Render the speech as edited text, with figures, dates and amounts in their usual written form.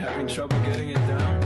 Having trouble getting it down?